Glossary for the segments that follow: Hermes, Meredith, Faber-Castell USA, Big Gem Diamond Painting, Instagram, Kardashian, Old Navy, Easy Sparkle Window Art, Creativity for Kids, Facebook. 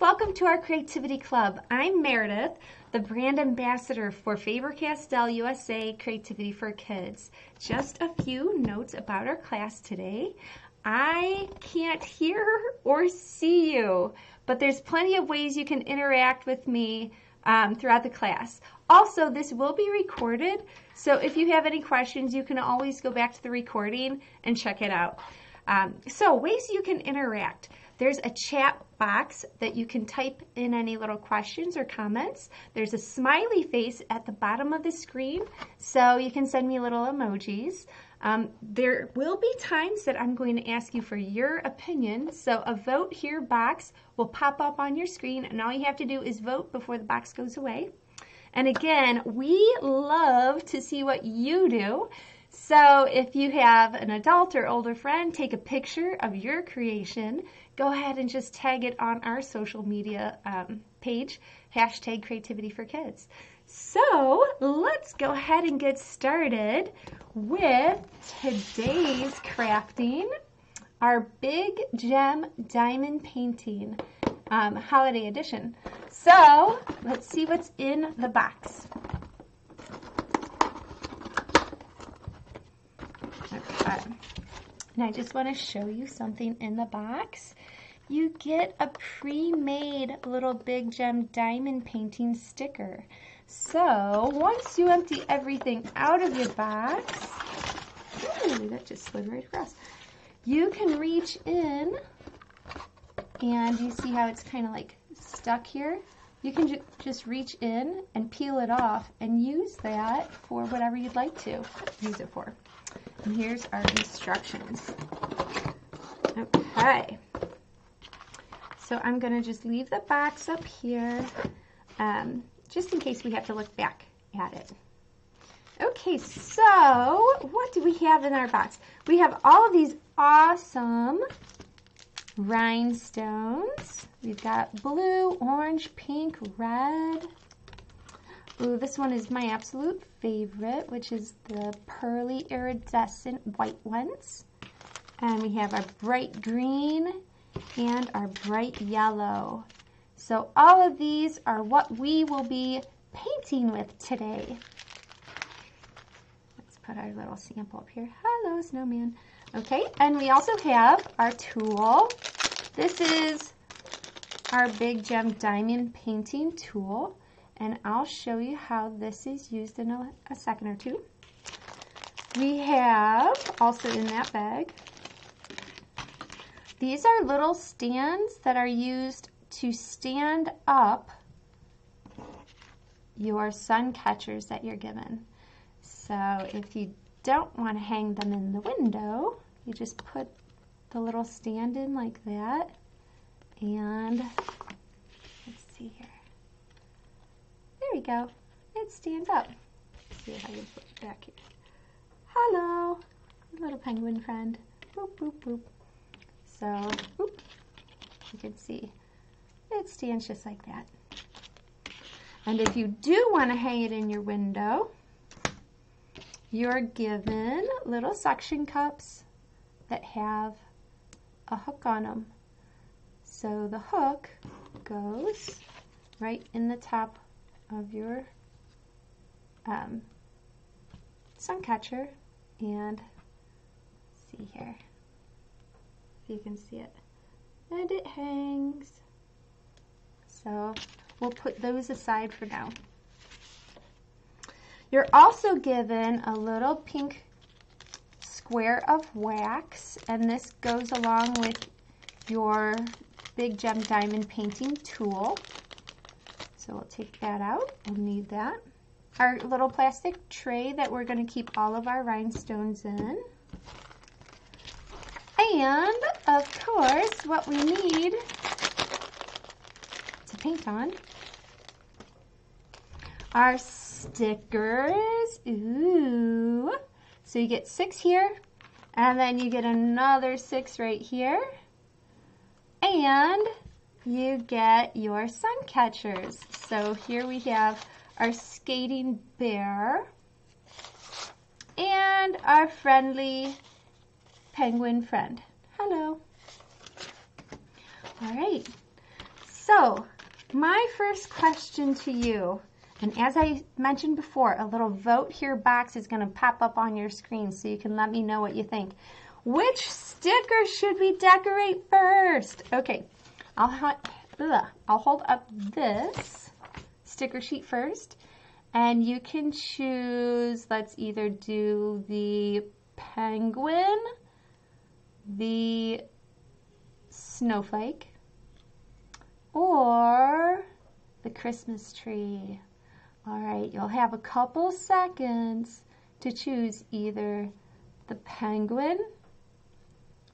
welcome to our Creativity Club. I'm Meredith, the brand ambassador for Faber-Castell USA Creativity for Kids. Just a few notes about our class today. I can't hear or see you, but there's plenty of ways you can interact with me throughout the class. Also, this will be recorded, so if you have any questions, you can always go back to the recording and check it out. So ways you can interact. There's a chat box that you can type in any little questions or comments. There's a smiley face at the bottom of the screen, so you can send me little emojis. There will be times that I'm going to ask you for your opinion, so a vote here box will pop up on your screen, and all you have to do is vote before the box goes away. And again, we love to see what you do. So if you have an adult or older friend, take a picture of your creation. Go ahead and just tag it on our social media page, hashtag Creativity for Kids. So let's go ahead and get started with today's crafting, our Big Gem Diamond Painting Holiday Edition. So let's see what's in the box. And I just want to show you something in the box. You get a pre-made little Big Gem Diamond Painting sticker. So once you empty everything out of your box, ooh, that just slid right across, you can reach in and you see how it's kind of like stuck here? You can just reach in and peel it off and use that for whatever you'd like to use it for. And here's our instructions. Okay. So I'm going to just leave the box up here just in case we have to look back at it. Okay, so what do we have in our box? We have all of these awesome rhinestones. We've got blue, orange, pink, red. Ooh, this one is my absolute favorite, which is the pearly iridescent white ones. And we have our bright green and our bright yellow. So all of these are what we will be painting with today. Let's put our little sample up here. Hello, snowman. Okay, and we also have our tool. This is our Big Gem Diamond Painting tool. And I'll show you how this is used in a second or two. We have, also in that bag, these are little stands that are used to stand up your sun catchers that you're given. So if you don't want to hang them in the window, you just put the little stand in like that. And let's see here. There we go. It stands up. Let's see if I can put it back here. Hello, little penguin friend. Boop, boop, boop. So, boop. You can see it stands just like that. And if you do want to hang it in your window, you're given little suction cups that have a hook on them. So the hook goes right in the top of your sun catcher, and see here if you can see it, and it hangs. So we'll put those aside for now. You're also given a little pink square of wax, and this goes along with your Big Gem Diamond Painting tool. So we'll take that out, we'll need that. Our little plastic tray that we're going to keep all of our rhinestones in. And of course, what we need to paint on are stickers. Ooh. So you get 6 here, and then you get another 6 right here. And you get your sun catchers. So here we have our skating bear and our friendly penguin friend. Hello. All right. So my first question to you, and as I mentioned before, a little vote here box is going to pop up on your screen so you can let me know what you think. Which sticker should we decorate first? Okay, I'll hold up this sticker sheet first, and you can choose, let's either do the penguin, the snowflake, or the Christmas tree. All right, you'll have a couple seconds to choose either the penguin,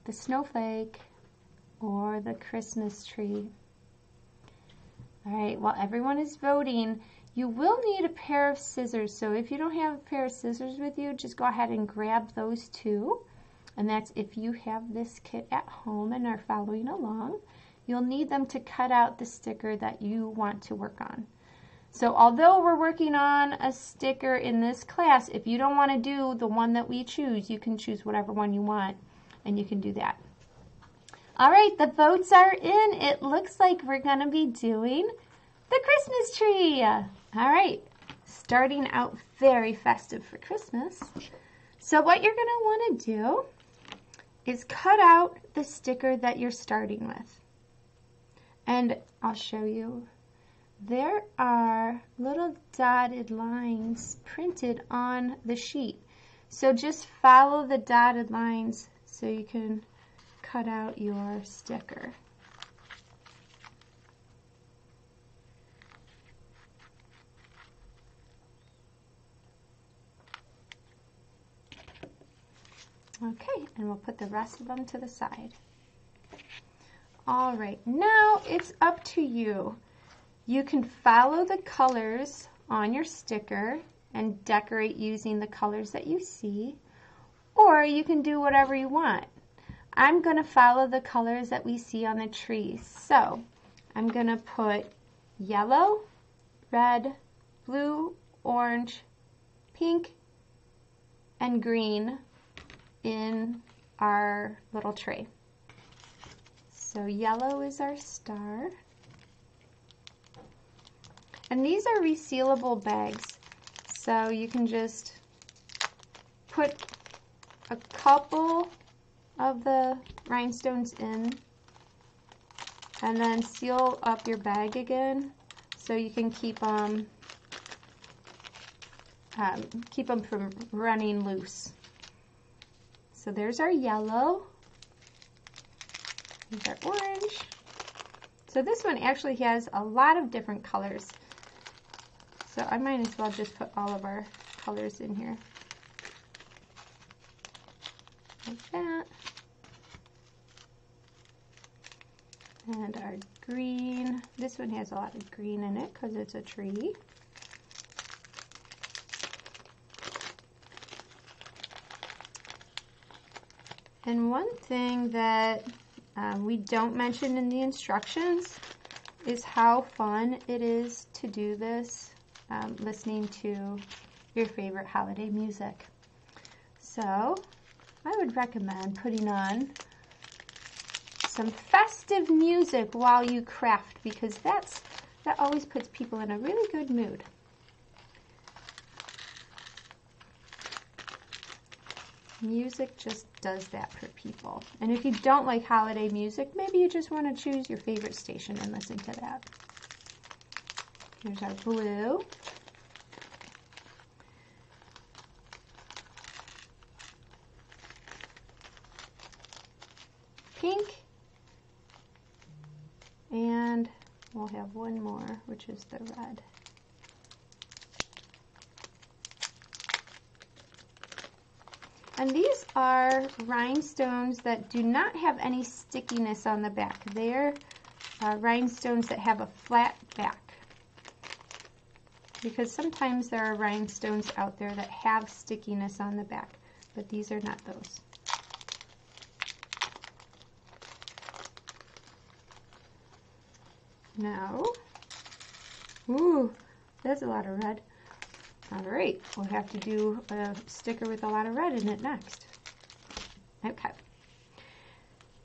the snowflake, or the Christmas tree. All right, while everyone is voting, you will need a pair of scissors. So if you don't have a pair of scissors with you, just go ahead and grab those two. And that's if you have this kit at home and are following along. You'll need them to cut out the sticker that you want to work on. So although we're working on a sticker in this class, if you don't want to do the one that we choose, you can choose whatever one you want, and you can do that. All right, the votes are in. It looks like we're going to be doing the Christmas tree. All right, starting out very festive for Christmas. So what you're going to want to do is cut out the sticker that you're starting with. And I'll show you, there are little dotted lines printed on the sheet. So just follow the dotted lines so you can cut out your sticker. Okay, and we'll put the rest of them to the side. All right, now it's up to you. You can follow the colors on your sticker and decorate using the colors that you see, or you can do whatever you want. I'm gonna follow the colors that we see on the tree. So I'm gonna put yellow, red, blue, orange, pink, and green in our little tray. So yellow is our star. And these are resealable bags. So you can just put a couple of the rhinestones in and then seal up your bag again so you can keep them from running loose. So there's our yellow. These are orange. So this one actually has a lot of different colors. So I might as well just put all of our colors in here. Like that. And our green. This one has a lot of green in it because it's a tree. And one thing that we don't mention in the instructions is how fun it is to do this listening to your favorite holiday music. So I would recommend putting on some festive music while you craft, because that always puts people in a really good mood. Music just does that for people. And if you don't like holiday music, maybe you just want to choose your favorite station and listen to that. Here's our blue. Pink. And we'll have one more, which is the red. And these are rhinestones that do not have any stickiness on the back. They're rhinestones that have a flat back. Because sometimes there are rhinestones out there that have stickiness on the back, but these are not those. Now, ooh, that's a lot of red. All right, we'll have to do a sticker with a lot of red in it next. Okay.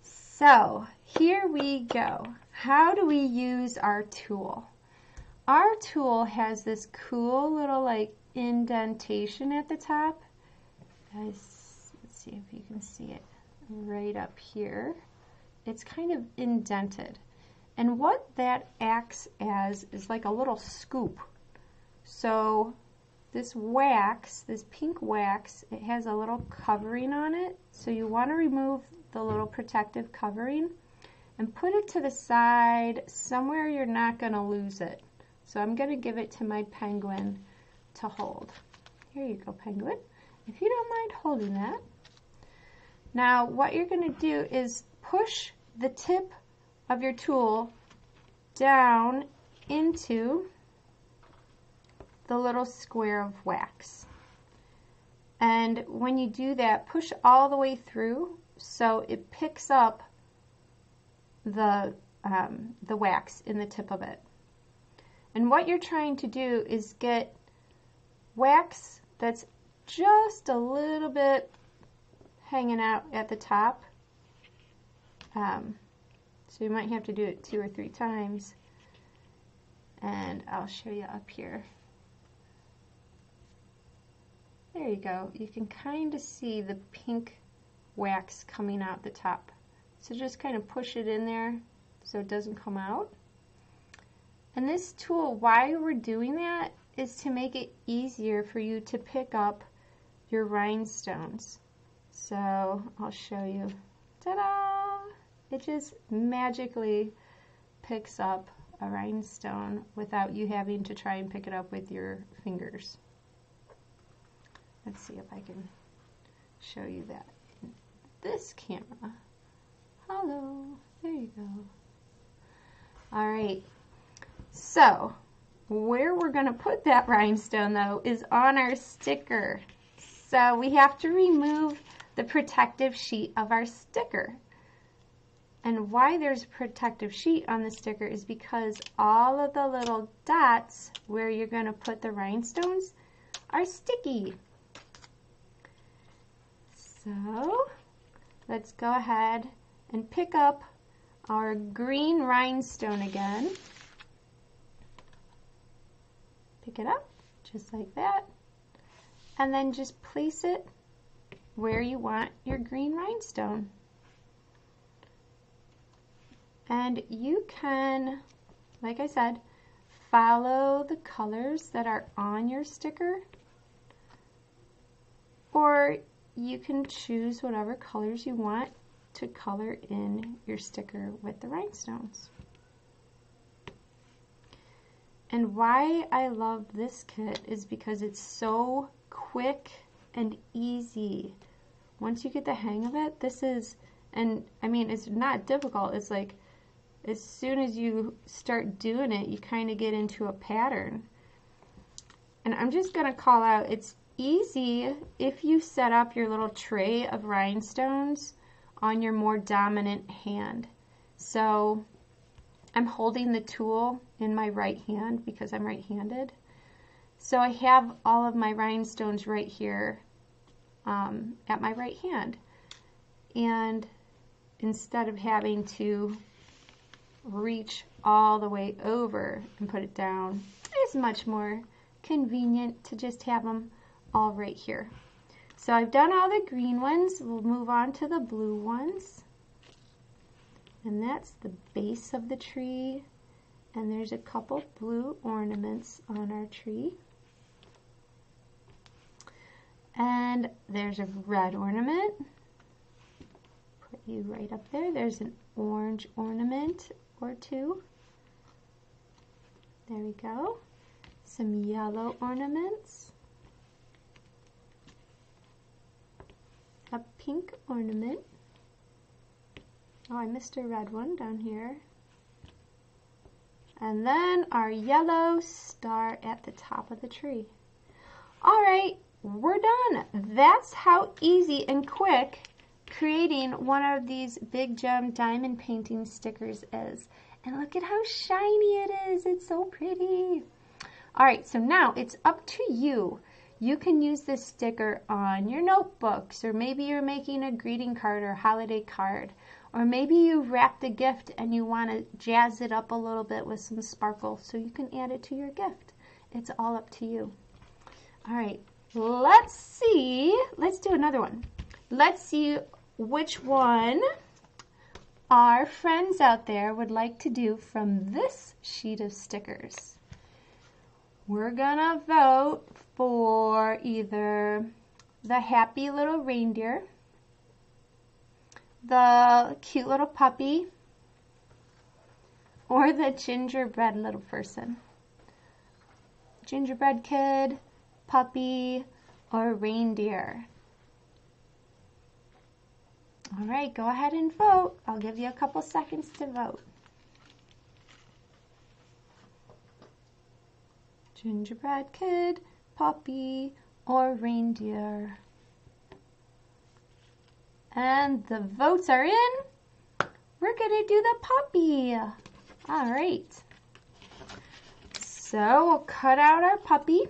So Here we go. How do we use our tool? Our tool has this cool little like indentation at the top. Guys, let's see if you can see it right up here. It's kind of indented. And what that acts as is like a little scoop. So this wax, this pink wax, it has a little covering on it. So you want to remove the little protective covering and put it to the side somewhere you're not going to lose it. So I'm going to give it to my penguin to hold. Here you go, penguin. If you don't mind holding that. Now what you're going to do is push the tip of your tool down into the little square of wax. And when you do that, push all the way through so it picks up the wax in the tip of it. And what you're trying to do is get wax that's just a little bit hanging out at the top. So you might have to do it 2 or 3 times. And I'll show you up here. There you go. You can kind of see the pink wax coming out the top. So just kind of push it in there so it doesn't come out. And this tool, why we're doing that is to make it easier for you to pick up your rhinestones. So I'll show you. Ta-da! It just magically picks up a rhinestone without you having to try and pick it up with your fingers. Let's see if I can show you that in this camera. Hello, there you go. All right, so where we're going to put that rhinestone though is on our sticker. So we have to remove the protective sheet of our sticker. And why there's a protective sheet on the sticker is because all of the little dots where you're going to put the rhinestones are sticky. So let's go ahead and pick up our green rhinestone again. Pick it up just like that. And then just place it where you want your green rhinestone. And you can, like I said, follow the colors that are on your sticker, or you can choose whatever colors you want to color in your sticker with the rhinestones. And why I love this kit is because it's so quick and easy. Once you get the hang of it, this is, and I mean, it's not difficult. It's like, as soon as you start doing it, you kind of get into a pattern. And I'm just going to call out, it's easy if you set up your little tray of rhinestones on your more dominant hand. So I'm holding the tool in my right hand because I'm right-handed. So I have all of my rhinestones right here at my right hand. And instead of having to reach all the way over and put it down, it's much more convenient to just have them all right here. So I've done all the green ones. We'll move on to the blue ones. And that's the base of the tree. And there's a couple blue ornaments on our tree. And there's a red ornament. Put you right up there. There's an orange ornament or two. There we go. Some yellow ornaments. A pink ornament. Oh, I missed a red one down here. And then our yellow star at the top of the tree. All right, we're done. That's how easy and quick creating one of these Big Gem Diamond Painting stickers is. And look at how shiny it is. It's so pretty. All right, so now it's up to you. You can use this sticker on your notebooks, or maybe you're making a greeting card or holiday card, Or maybe you wrapped a gift and you want to jazz it up a little bit with some sparkle, so you can add it to your gift. It's all up to you. All right, let's see. Let's do another one. Let's see which one our friends out there would like to do from this sheet of stickers. We're gonna vote for either the happy little reindeer, the cute little puppy, or the gingerbread little person. Gingerbread kid, puppy, or reindeer. All right, go ahead and vote. I'll give you a couple seconds to vote. Gingerbread kid, puppy, or reindeer. And the votes are in. We're gonna do the puppy. All right. So we'll cut out our puppy.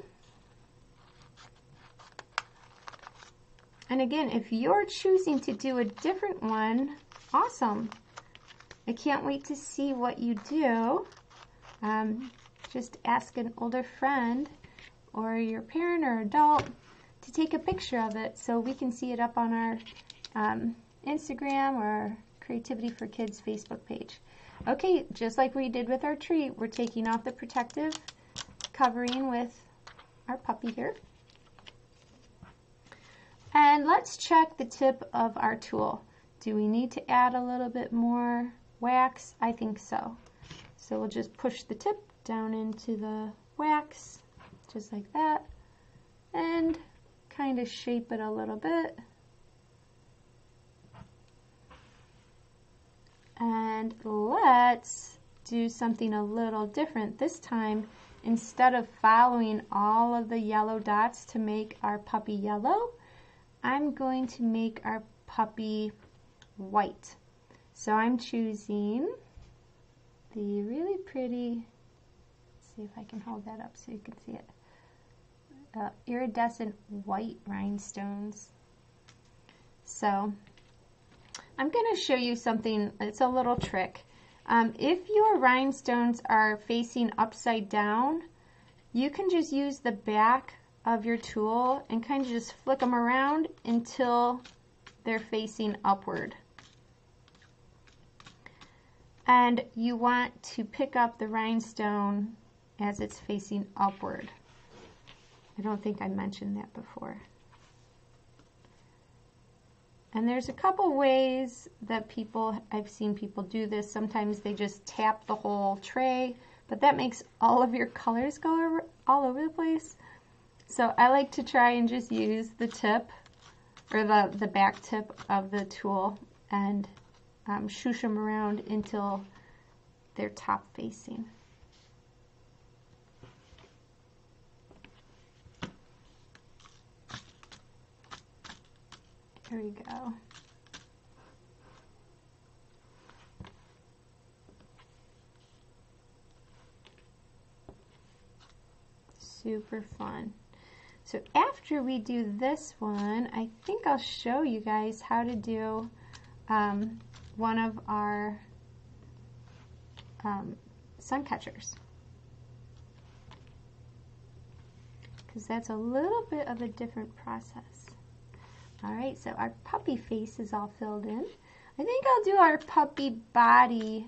And again, if you're choosing to do a different one, awesome. I can't wait to see what you do. Just ask an older friend or your parent or adult to take a picture of it so we can see it up on our Instagram or Creativity for Kids Facebook page. Okay, just like we did with our tree, we're taking off the protective covering with our puppy here. And let's check the tip of our tool. Do we need to add a little bit more wax? I think so. So we'll just push the tip down into the wax, just like that, and kind of shape it a little bit. And let's do something a little different this time. Instead of following all of the yellow dots to make our puppy yellow, I'm going to make our puppy white. So I'm choosing the really pretty, let's see if I can hold that up so you can see it, iridescent white rhinestones. So I'm going to show you something. It's a little trick. If your rhinestones are facing upside down, you can just use the back of your tool and kind of just flick them around until they're facing upward. And you want to pick up the rhinestone as it's facing upward. I don't think I mentioned that before. And there's a couple ways that I've seen people do this. Sometimes they just tap the whole tray, but that makes all of your colors go all over the place. So I like to try and just use the tip, or the back tip of the tool, and shoosh them around until they're top facing. There we go. Super fun. So after we do this one, I think I'll show you guys how to do one of our sun catchers, because that's a little bit of a different process. All right, so our puppy face is all filled in. I think I'll do our puppy body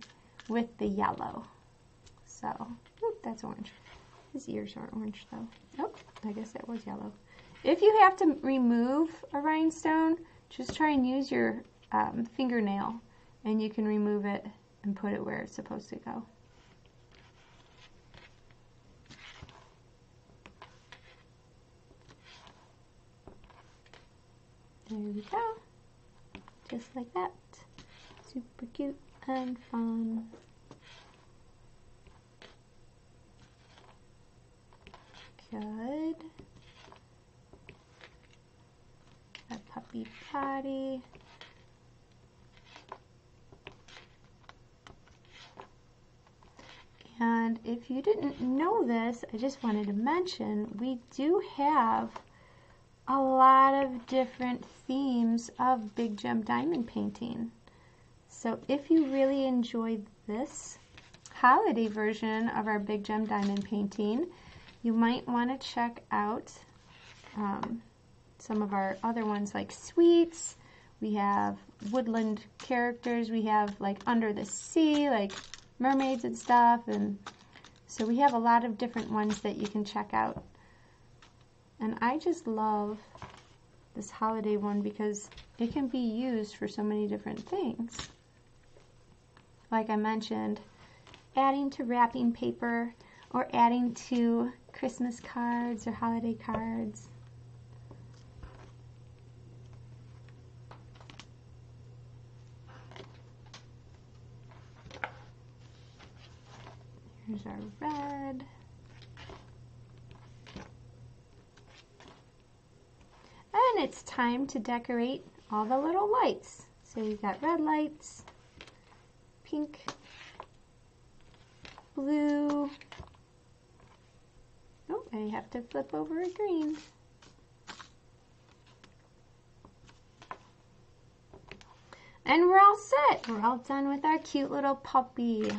with the yellow. So, oop, that's orange. His ears aren't orange though. Nope, I guess that was yellow. If you have to remove a rhinestone, just try and use your fingernail and you can remove it and put it where it's supposed to go. There we go, just like that. Super cute and fun. Good. A puppy potty. And if you didn't know this, I just wanted to mention, we do have a lot of different themes of Big Gem Diamond Painting. So if you really enjoyed this holiday version of our Big Gem Diamond painting, you might want to check out some of our other ones like Sweets. We have woodland characters. We have like Under the Sea, like mermaids and stuff. And so we have a lot of different ones that you can check out. And I just love this holiday one because it can be used for so many different things. Like I mentioned, adding to wrapping paper or adding to Christmas cards or holiday cards. Here's our red. And it's time to decorate all the little lights. So you've got red lights, pink, blue. Oh, I have to flip over a green. And we're all set. We're all done with our cute little puppy.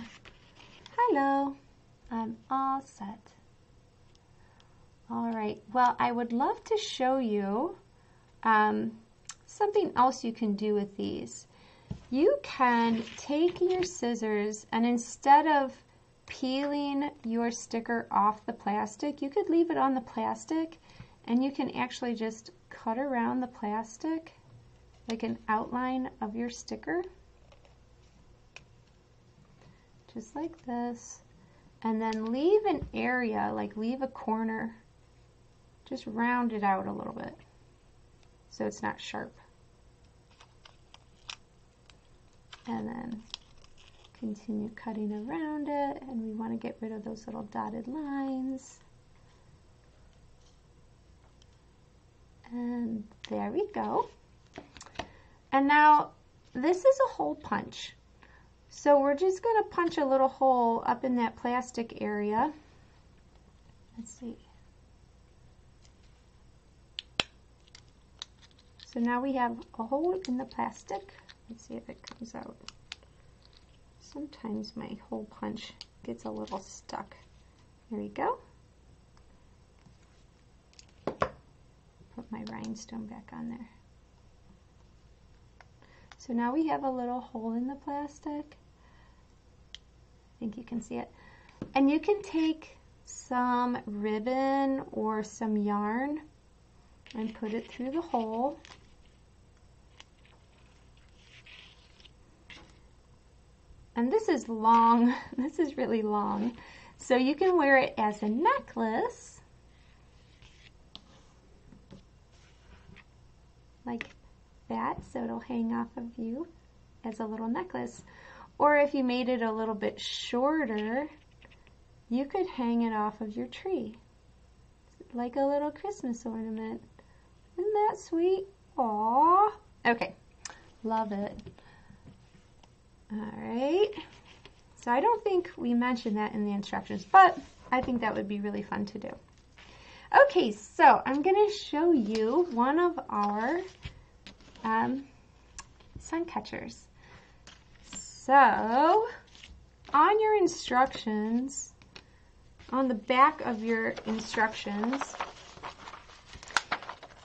Hello, I'm all set. All right, well, I would love to show you something else you can do with these. You can take your scissors and instead of peeling your sticker off the plastic, you could leave it on the plastic and you can actually just cut around the plastic like an outline of your sticker. Just like this, and then leave an area, like leave a corner, just round it out a little bit so it's not sharp. And then continue cutting around it, and we want to get rid of those little dotted lines. And there we go. And now this is a hole punch. So we're just going to punch a little hole up in that plastic area. Let's see. So now we have a hole in the plastic. Let's see if it comes out. Sometimes my hole punch gets a little stuck. There we go. Put my rhinestone back on there. So now we have a little hole in the plastic. I think you can see it. And you can take some ribbon or some yarn and put it through the hole. And this is long, this is really long. So you can wear it as a necklace, like that, so it'll hang off of you as a little necklace. Or if you made it a little bit shorter, you could hang it off of your tree like a little Christmas ornament. Isn't that sweet? Aww. Okay, love it. All right, so I don't think we mentioned that in the instructions, but I think that would be really fun to do. Okay, so I'm gonna show you one of our sun catchers. So on your instructions, on the back of your instructions,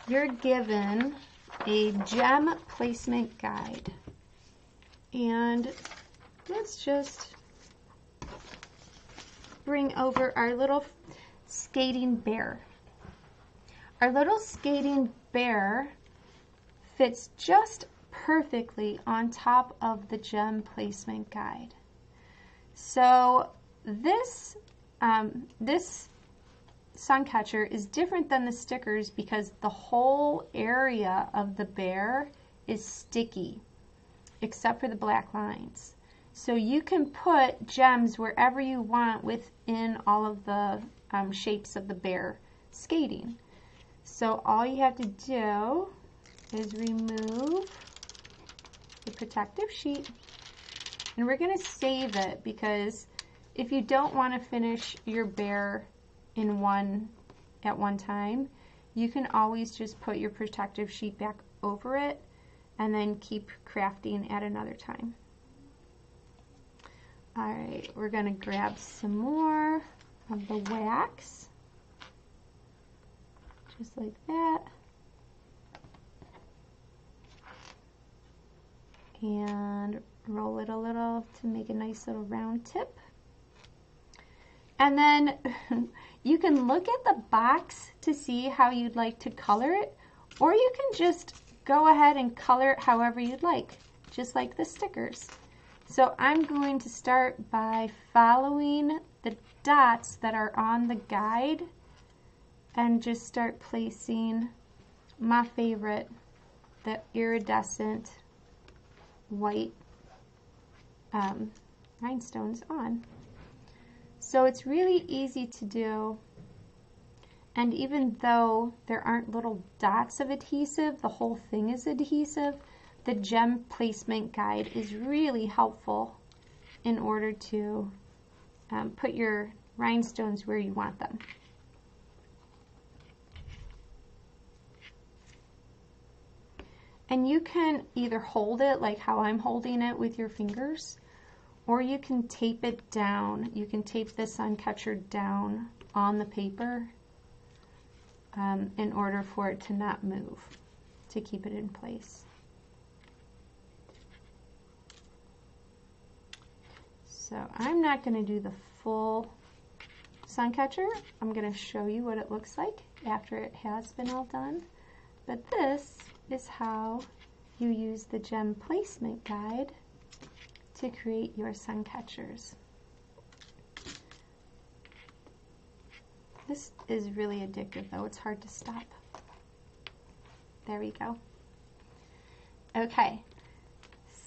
you're given a gem placement guide. And let's just bring over our little skating bear. Our little skating bear fits just perfectly on top of the gem placement guide. So this this sun catcher is different than the stickers because the whole area of the bear is sticky except for the black lines. So you can put gems wherever you want within all of the shapes of the bear skating. So all you have to do is remove the protective sheet, and we're going to save it because if you don't want to finish your bear in at one time, you can always just put your protective sheet back over it and then keep crafting at another time. All right, we're gonna grab some more of the wax, just like that. And roll it a little to make a nice little round tip. And then you can look at the box to see how you'd like to color it, or you can just go ahead and color it however you'd like, just like the stickers. So I'm going to start by following the dots that are on the guide and just start placing my favorite, the iridescent white rhinestones on. So it's really easy to do, and even though there aren't little dots of adhesive, the whole thing is adhesive, the gem placement guide is really helpful in order to put your rhinestones where you want them. And you can either hold it like how I'm holding it with your fingers, or you can tape it down. You can tape the sun catcher down on the paper in order for it to not move, to keep it in place. So I'm not going to do the full sun catcher. I'm going to show you what it looks like after it has been all done. But this is how you use the gem placement guide to create your sun catchers. This is really addictive though, it's hard to stop. There we go. Okay,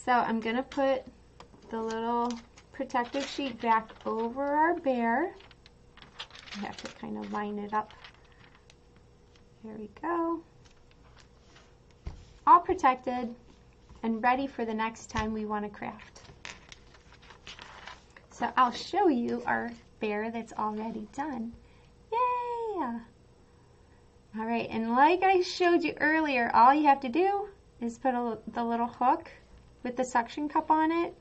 so I'm gonna put the little protective sheet back over our bear. We have to kind of line it up. There we go. All protected and ready for the next time we want to craft. So I'll show you our bear that's already done. Yeah. All right, and like I showed you earlier, all you have to do is put the little hook with the suction cup on it,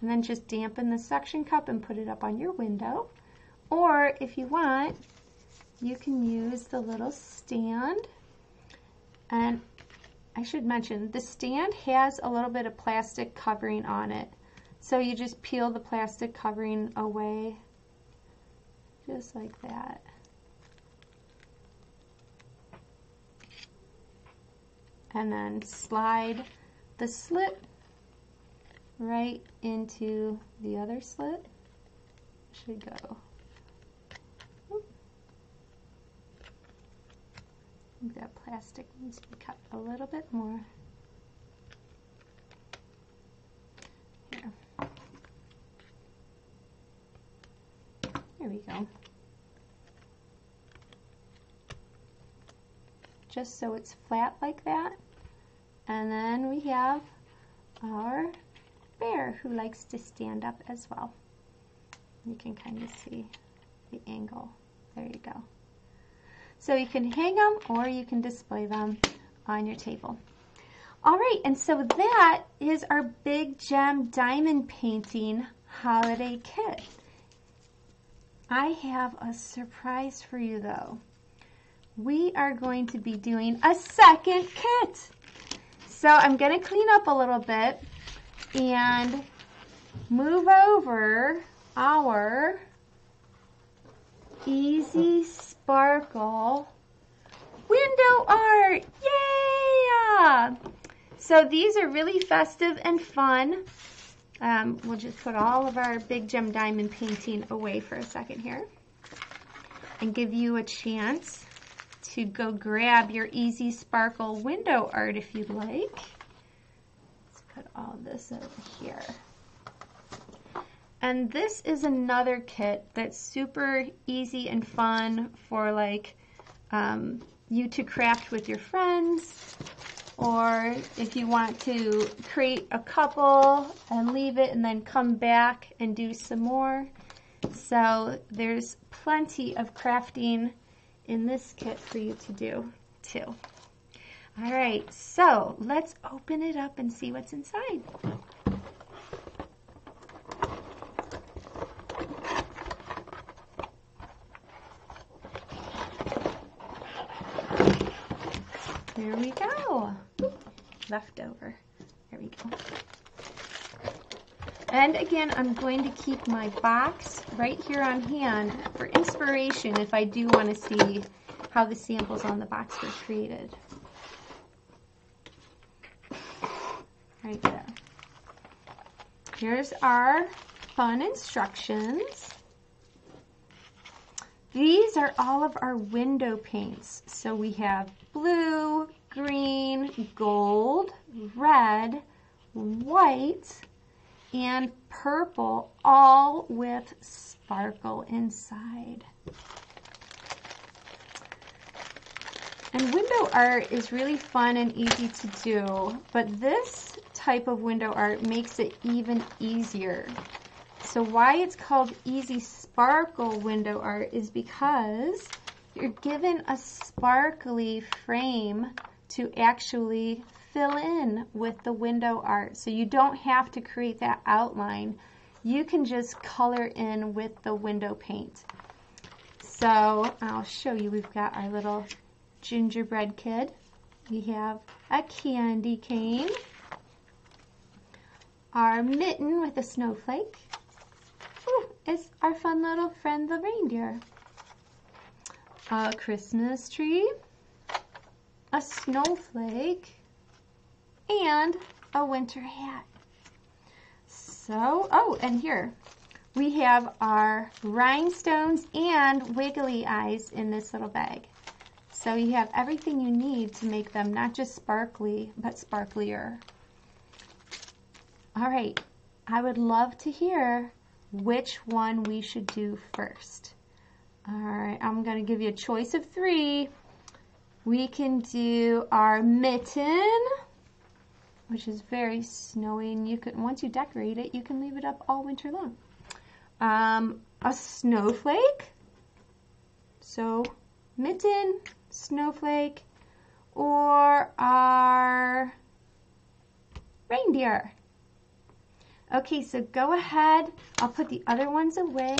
and then just dampen the suction cup and put it up on your window. Or if you want, you can use the little stand. And I should mention, the stand has a little bit of plastic covering on it. So you just peel the plastic covering away, just like that. And then slide the slit right into the other slit. It should go. Oop. I think that plastic needs to be cut a little bit more. There we go. Just so it's flat like that. And then we have our bear who likes to stand up as well. You can kind of see the angle. There you go. So you can hang them or you can display them on your table. All right, and so that is our Big Gem Diamond Painting Holiday Kit. I have a surprise for you though. We are going to be doing a second kit. So I'm gonna clean up a little bit and move over our Easy Sparkle Window Art. Yeah! So these are really festive and fun. We'll just put all of our Big Gem Diamond Painting away for a second here and give you a chance to go grab your Easy Sparkle Window Art if you'd like. Let's put all this over here. And this is another kit that's super easy and fun for like you to craft with your friends. Or if you want to create a couple and leave it and then come back and do some more. So there's plenty of crafting in this kit for you to do too. All right, so let's open it up and see what's inside. There we go. Leftover. There we go. And again, I'm going to keep my box right here on hand for inspiration if I do want to see how the samples on the box were created. Right there. Here's our fun instructions. These are all of our window paints. So we have blue, green, gold, red, white, and purple, all with sparkle inside. And window art is really fun and easy to do, but this type of window art makes it even easier. So why it's called Easy Sparkle Window Art is because you're given a sparkly frame to actually fill in with the window art. So you don't have to create that outline. You can just color in with the window paint. So I'll show you, we've got our little gingerbread kid. We have a candy cane, our mitten with a snowflake. Ooh, it's our fun little friend, the reindeer. A Christmas tree, a snowflake, and a winter hat. So, oh, and here we have our rhinestones and wiggly eyes in this little bag. So you have everything you need to make them not just sparkly, but sparklier. All right, I would love to hear which one we should do first. All right, I'm gonna give you a choice of three. We can do our mitten, which is very snowy, and you can, once you decorate it, you can leave it up all winter long. A snowflake, so mitten, snowflake, or our reindeer. Okay, so go ahead, I'll put the other ones away.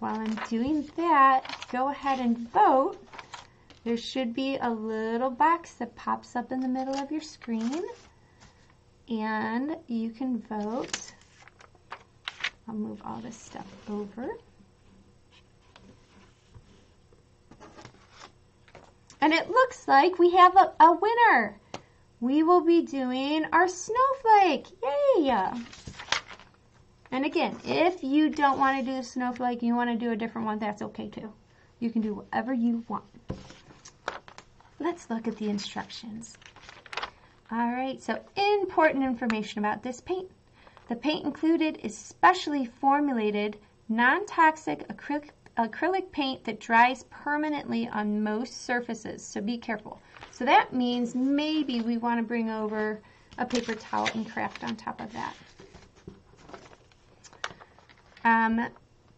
While I'm doing that, go ahead and vote. There should be a little box that pops up in the middle of your screen, and you can vote. I'll move all this stuff over. And it looks like we have a winner. We will be doing our snowflake. Yay! And again, if you don't want to do the snowflake, you want to do a different one, that's okay too. You can do whatever you want. Let's look at the instructions. All right, so important information about this paint. The paint included is specially formulated, non-toxic acrylic paint that dries permanently on most surfaces, so be careful. So that means maybe we want to bring over a paper towel and craft on top of that.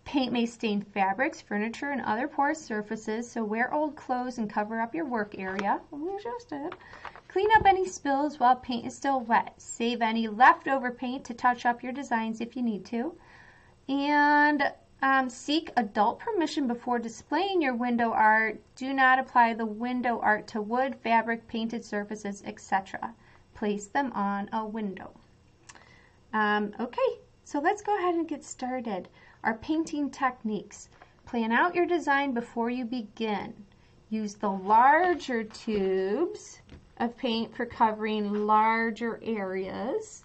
Paint may stain fabrics, furniture, and other porous surfaces, so wear old clothes and cover up your work area. Clean up any spills while paint is still wet. Save any leftover paint to touch up your designs if you need to. And seek adult permission before displaying your window art. Do not apply the window art to wood, fabric, painted surfaces, etc. Place them on a window. Okay, so let's go ahead and get started. Our painting techniques. Plan out your design before you begin. Use the larger tubes of paint for covering larger areas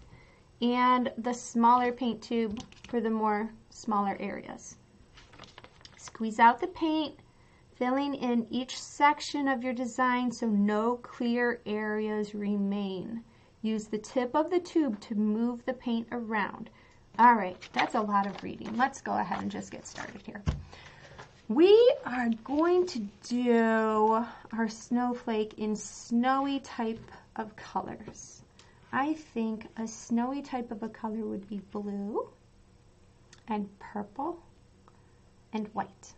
and the smaller paint tube for the more smaller areas. Squeeze out the paint, filling in each section of your design so no clear areas remain. Use the tip of the tube to move the paint around. All right, that's a lot of reading. Let's go ahead and just get started here. We are going to do our snowflake in snowy type of colors. I think a snowy type of a color would be blue and purple and white.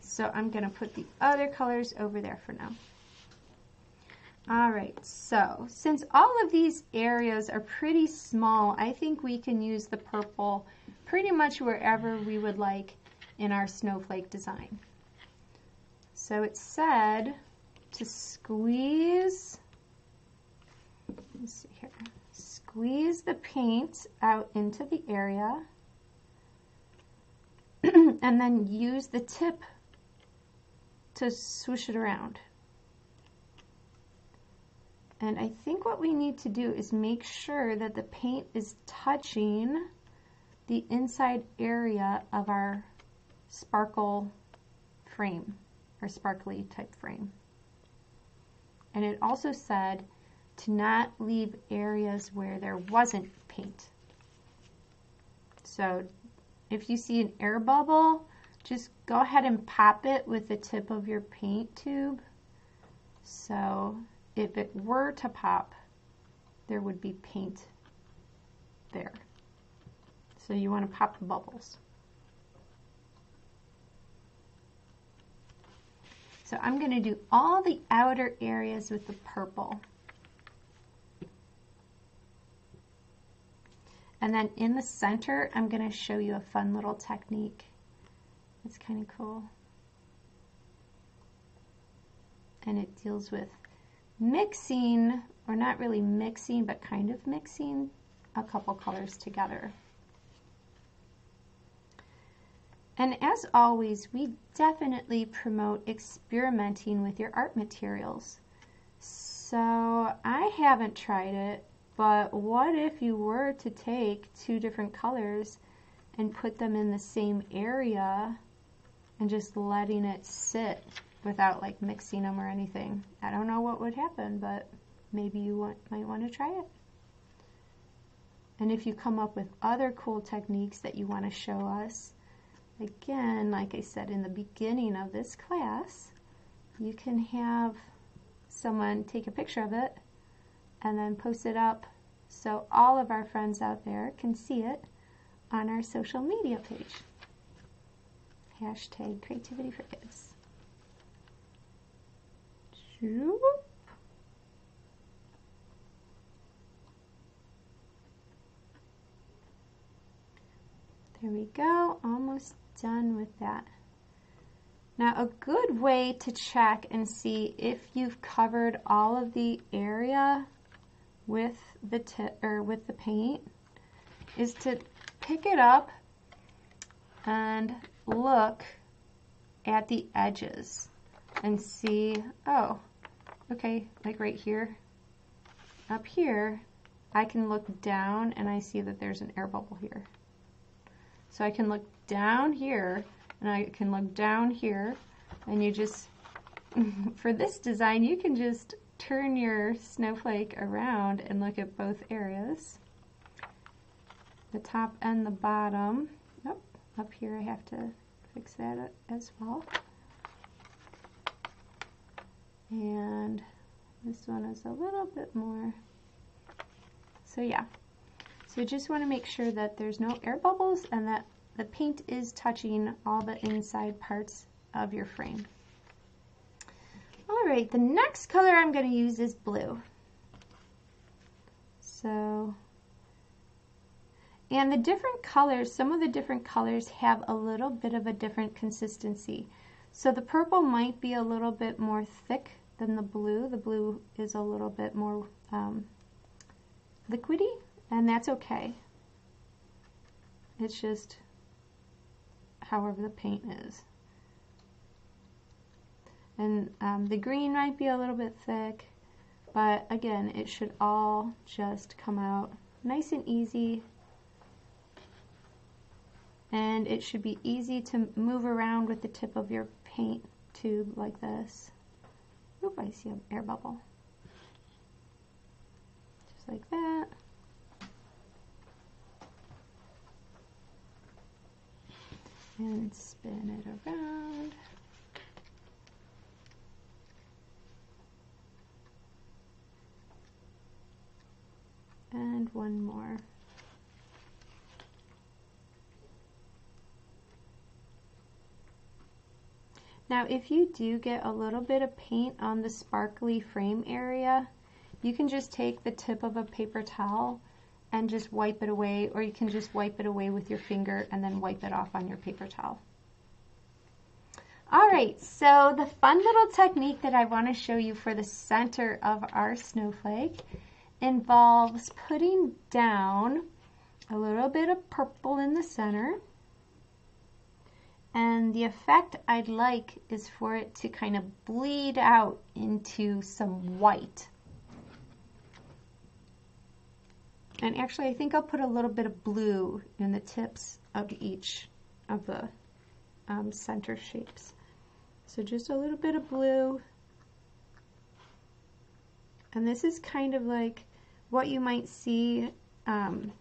So I'm going to put the other colors over there for now. All right, so since all of these areas are pretty small, I think we can use the purple pretty much wherever we would like in our snowflake design. So it said to squeeze, let me see here, squeeze the paint out into the area and then use the tip to swoosh it around. And I think what we need to do is make sure that the paint is touching the inside area of our sparkle frame or sparkly type frame. And it also said to not leave areas where there wasn't paint. So if you see an air bubble, just go ahead and pop it with the tip of your paint tube. So if it were to pop, there would be paint there. So you want to pop the bubbles. So I'm going to do all the outer areas with the purple. And then in the center, I'm going to show you a fun little technique. It's kind of cool. And it deals with mixing, or not really mixing, but kind of mixing a couple colors together. And as always, we definitely promote experimenting with your art materials. So I haven't tried it, but what if you were to take two different colors and put them in the same area and just letting it sit without like mixing them or anything? I don't know what would happen, but maybe you might want to try it. And if you come up with other cool techniques that you want to show us, again, like I said in the beginning of this class, you can have someone take a picture of it and then post it up so all of our friends out there can see it on our social media page. Hashtag Creativity for Kids. There we go, almost done with that. Now a good way to check and see if you've covered all of the area with the tip or with the paint is to pick it up and look at the edges and see, oh, okay, like right here, up here, I can look down and I see that there's an air bubble here. So I can look down here, and I can look down here, and you just, for this design, you can just turn your snowflake around and look at both areas, the top and the bottom. Oh, up here I have to fix that as well. And this one is a little bit more, so yeah. So you just want to make sure that there's no air bubbles and that the paint is touching all the inside parts of your frame. All right, the next color I'm going to use is blue. So, and the different colors, some of the different colors have a little bit of a different consistency. So the purple might be a little bit more thick than the blue. The blue is a little bit more liquidy. And that's okay. It's just however the paint is. And the green might be a little bit thick, but again, it should all just come out nice and easy. And it should be easy to move around with the tip of your paint tube like this. Oop, I see an air bubble. Just like that. And spin it around. And one more. Now, if you do get a little bit of paint on the sparkly frame area, you can just take the tip of a paper towel and just wipe it away, or you can just wipe it away with your finger and then wipe it off on your paper towel. All right, so the fun little technique that I want to show you for the center of our snowflake involves putting down a little bit of purple in the center. And the effect I'd like is for it to kind of bleed out into some white. And actually, I think I'll put a little bit of blue in the tips of each of the center shapes. So just a little bit of blue. And this is kind of like what you might see on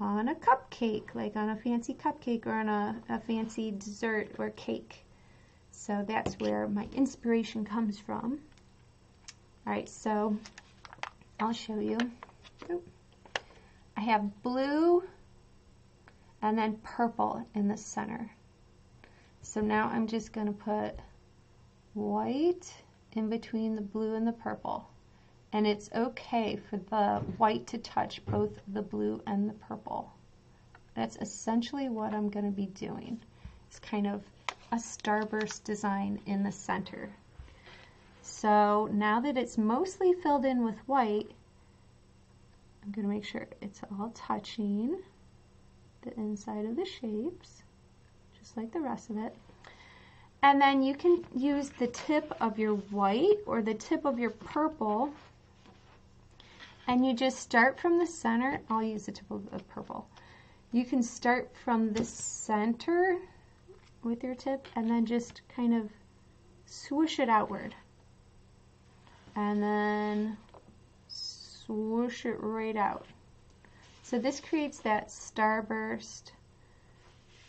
a cupcake, like on a fancy cupcake or on a fancy dessert or cake. So that's where my inspiration comes from. All right, so I'll show you. I have blue and then purple in the center. So now I'm just going to put white in between the blue and the purple. And it's okay for the white to touch both the blue and the purple. That's essentially what I'm going to be doing. It's kind of a starburst design in the center. So now that it's mostly filled in with white, I'm going to make sure it's all touching the inside of the shapes, just like the rest of it. And then you can use the tip of your white or the tip of your purple, and you just start from the center. I'll use the tip of the purple. You can start from the center with your tip and then just kind of swoosh it outward. And then swoosh it right out. So this creates that starburst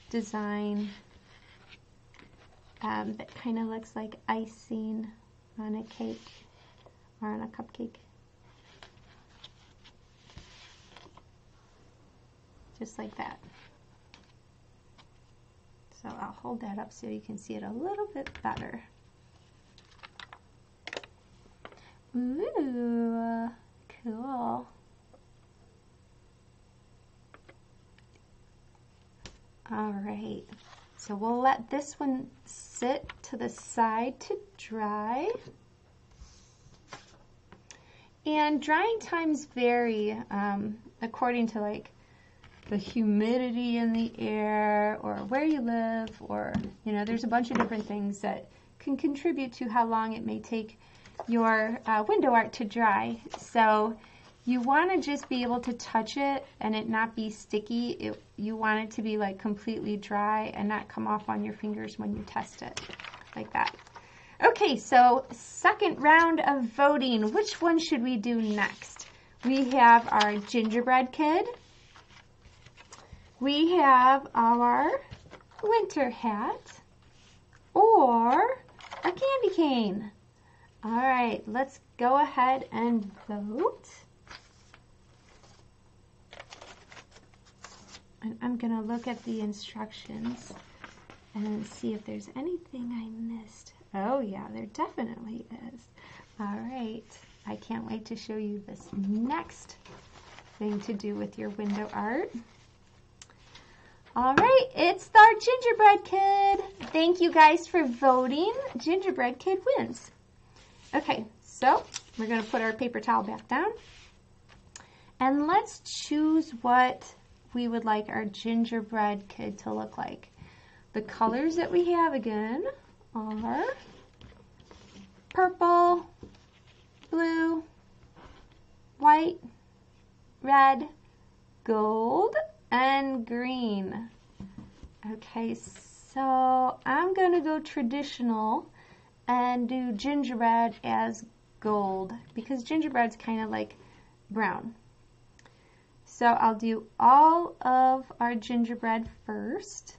design that kind of looks like icing on a cake or on a cupcake. Just like that. So I'll hold that up so you can see it a little bit better. Ooh, cool. All right, so we'll let this one sit to the side to dry. And drying times vary according to like the humidity in the air or where you live, or, you know, there's a bunch of different things that can contribute to how long it may take your window art to dry. So you want to just be able to touch it and it not be sticky. You want it to be like completely dry and not come off on your fingers when you test it, like that. Okay, so second round of voting. Which one should we do next? We have our gingerbread kid. We have our winter hat or a candy cane. All right, let's go ahead and vote. And I'm going to look at the instructions and see if there's anything I missed. Oh yeah, there definitely is. All right, I can't wait to show you this next thing to do with your window art. All right, it's our gingerbread kid. Thank you guys for voting. Gingerbread kid wins. Okay, so we're going to put our paper towel back down. And let's choose what we would like our gingerbread kid to look like. The colors that we have again are purple, blue, white, red, gold, and green. Okay, so I'm going to go traditional and do gingerbread as gold, because gingerbread's kind of like brown. So I'll do all of our gingerbread first.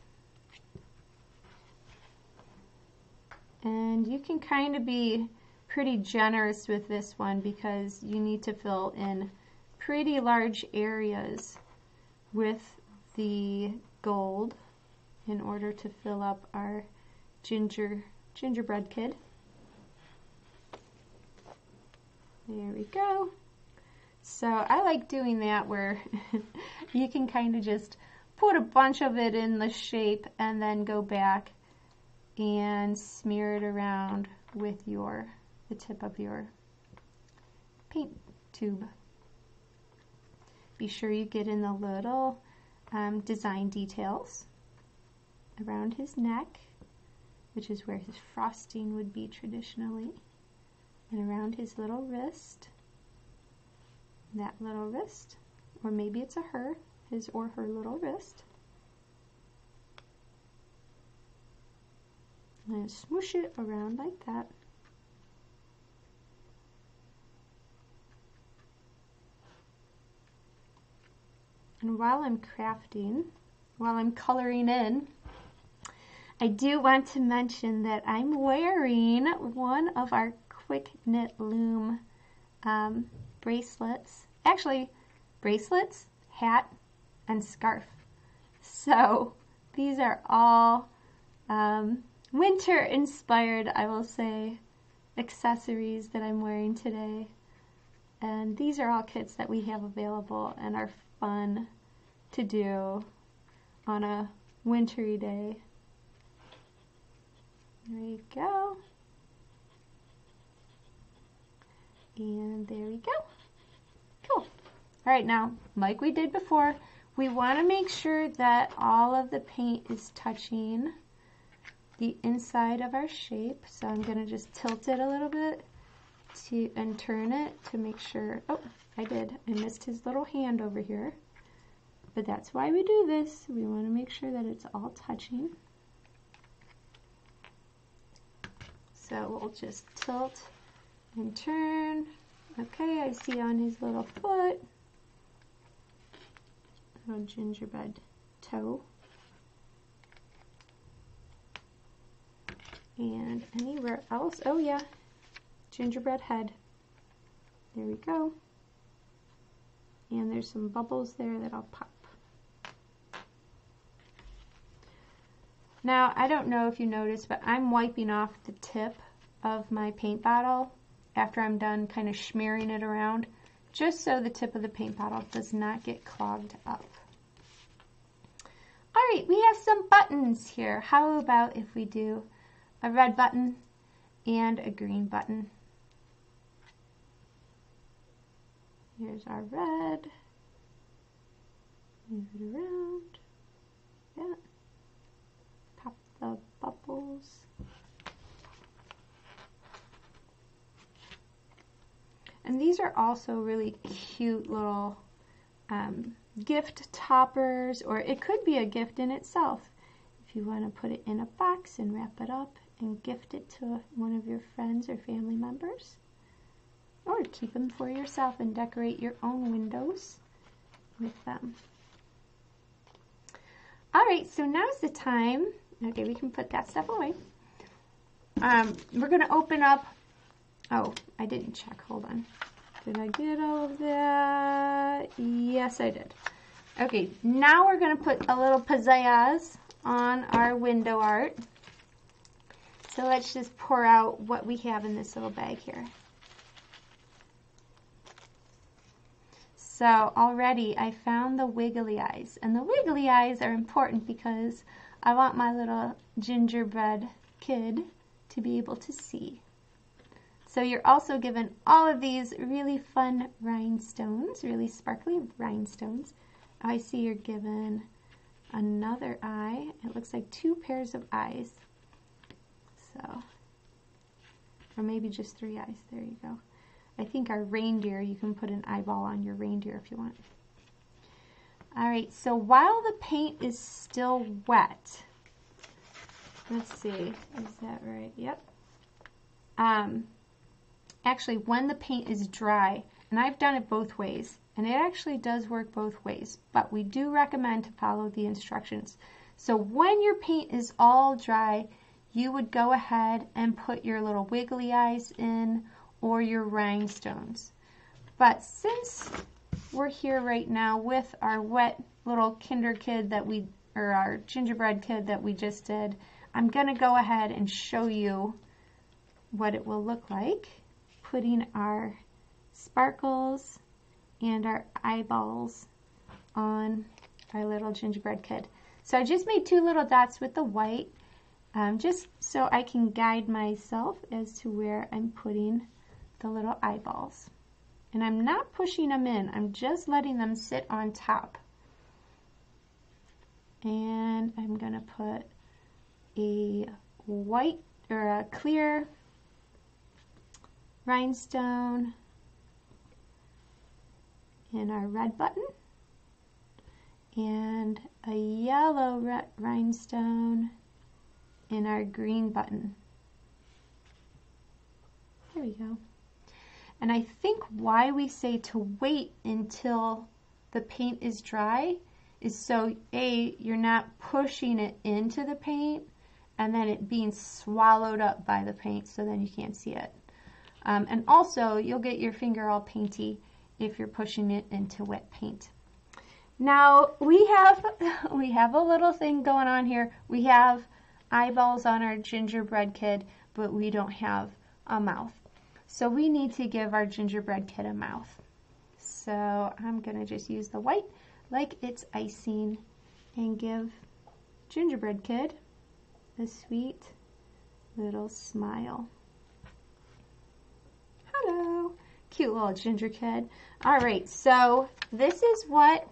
And you can kind of be pretty generous with this one because you need to fill in pretty large areas with the gold in order to fill up our gingerbread kid. There we go. So I like doing that where you can kind of just put a bunch of it in the shape and then go back and smear it around with the tip of your paint tube. Be sure you get in the little design details around his neck, which is where his frosting would be traditionally, and around his little wrist, that little wrist, or maybe it's a her, his or her little wrist. And smoosh it around like that. And while I'm crafting, while I'm coloring in, I do want to mention that I'm wearing one of our quick knit loom bracelets. Actually, bracelets, hat, and scarf. So these are all winter inspired, I will say, accessories that I'm wearing today. And these are all kits that we have available and are fun to do on a wintry day. There you go. And there we go. Cool. All right, now, like we did before, we want to make sure that all of the paint is touching the inside of our shape. So I'm going to just tilt it a little bit and turn it to make sure. Oh, I missed his little hand over here. But that's why we do this. We want to make sure that it's all touching. So we'll just tilt and turn. Okay, I see on his little foot, little gingerbread toe. And anywhere else, oh yeah, gingerbread head. There we go. And there's some bubbles there that'll pop. Now, I don't know if you noticed, but I'm wiping off the tip of my paint bottle after I'm done kind of smearing it around, just so the tip of the paint bottle does not get clogged up. All right, we have some buttons here. How about if we do a red button and a green button? Here's our red. Move it around. Yeah. Pop the bubbles. And these are also really cute little gift toppers, or it could be a gift in itself. If you want to put it in a box and wrap it up and gift it to one of your friends or family members, or keep them for yourself and decorate your own windows with them. All right, so now's the time. Okay, we can put that stuff away. We're going to open up. Oh, I didn't check. Hold on. Did I get all of that? Yes, I did. Okay, now we're going to put a little pizzazz on our window art. So let's just pour out what we have in this little bag here. So already I found the wiggly eyes. And the wiggly eyes are important because I want my little gingerbread kid to be able to see. So you're also given all of these really fun rhinestones, really sparkly rhinestones. I see you're given another eye. It looks like two pairs of eyes. So, or maybe just three eyes. There you go. I think our reindeer, you can put an eyeball on your reindeer if you want. All right, so while the paint is still wet, let's see, is that right? Yep. Actually, when the paint is dry, and I've done it both ways, and it actually does work both ways, but we do recommend to follow the instructions. So when your paint is all dry, you would go ahead and put your little wiggly eyes in or your rhinestones. But since we're here right now with our wet little our gingerbread kid that we just did, I'm gonna go ahead and show you what it will look like, putting our sparkles and our eyeballs on our little gingerbread kid. So I just made two little dots with the white, just so I can guide myself as to where I'm putting the little eyeballs. And I'm not pushing them in, I'm just letting them sit on top. And I'm gonna put a white or a clear rhinestone in our red button and a yellow rhinestone in our green button. There we go. And I think why we say to wait until the paint is dry is so A, you're not pushing it into the paint and then it being swallowed up by the paint so then you can't see it. And also you'll get your finger all painty if you're pushing it into wet paint. Now we have a little thing going on here. We have eyeballs on our gingerbread kid, but we don't have a mouth. So we need to give our gingerbread kid a mouth. So I'm gonna just use the white like it's icing and give gingerbread kid a sweet little smile. Hello, cute little ginger kid. All right, so this is what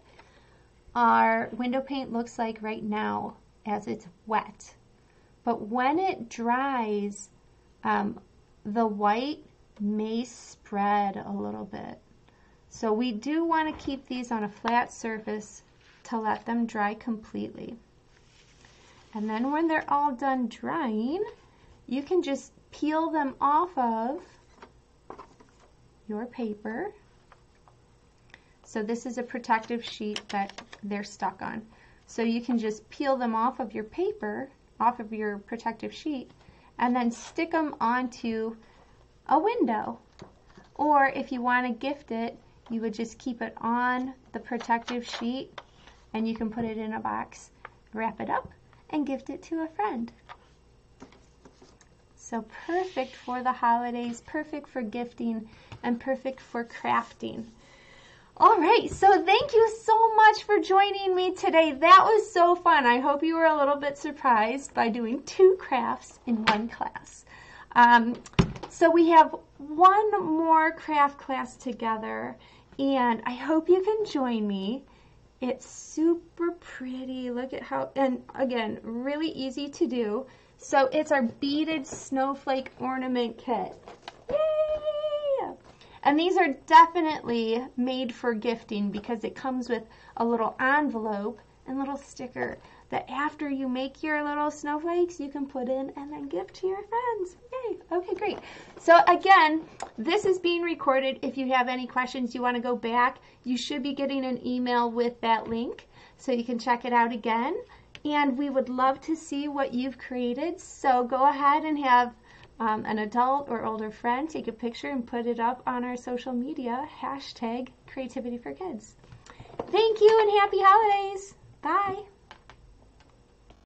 our window paint looks like right now as it's wet. But when it dries, the white may spread a little bit. So we do want to keep these on a flat surface to let them dry completely. And then when they're all done drying, you can just peel them off of your paper. So this is a protective sheet that they're stuck on. So you can just peel them off of your paper, off of your protective sheet, and then stick them onto a window. Or if you want to gift it, you would just keep it on the protective sheet and you can put it in a box, wrap it up, and gift it to a friend. So perfect for the holidays, perfect for gifting, and perfect for crafting. All right, so thank you so much for joining me today. That was so fun. I hope you were a little bit surprised by doing two crafts in one class. So we have one more craft class together, and I hope you can join me. It's super pretty. Look at how, and again, really easy to do. So it's our beaded snowflake ornament kit. Yay! And these are definitely made for gifting because it comes with a little envelope and little sticker that after you make your little snowflakes, you can put in and then give to your friends. Yay, okay, great. So again, this is being recorded. If you have any questions, you wanna go back, you should be getting an email with that link so you can check it out again. And we would love to see what you've created. So go ahead and have an adult or older friend take a picture and put it up on our social media, #CreativityForKids. Thank you and happy holidays. Bye.